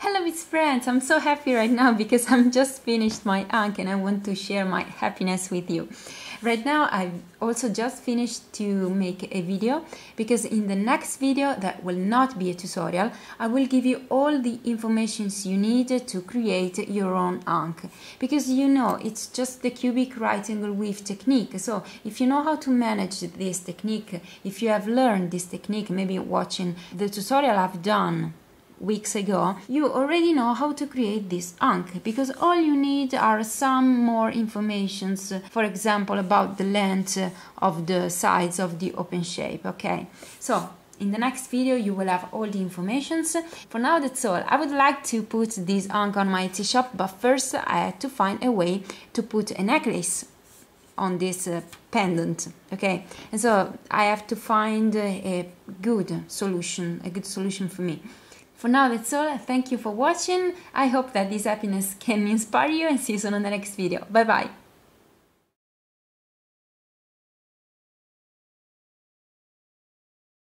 Hello Miss Friends, I'm so happy right now because I'm just finished my Ankh and I want to share my happiness with you. Right now I've also just finished to make a video because in the next video that will not be a tutorial, I will give you all the informations you need to create your own Ankh. Because you know, it's just the cubic right angle weave technique, so if you know how to manage this technique, if you have learned this technique, maybe watching the tutorial I've done weeks ago, you already know how to create this Ankh, because all you need are some more informations, for example about the length of the sides of the open shape, okay? So in the next video you will have all the informations. For now that's all. I would like to put this Ankh on my Etsy shop, but first I had to find a way to put a necklace on this pendant, okay? And so I have to find a good solution for me. For now that's all, thank you for watching, I hope that this happiness can inspire you and see you soon on the next video. Bye bye!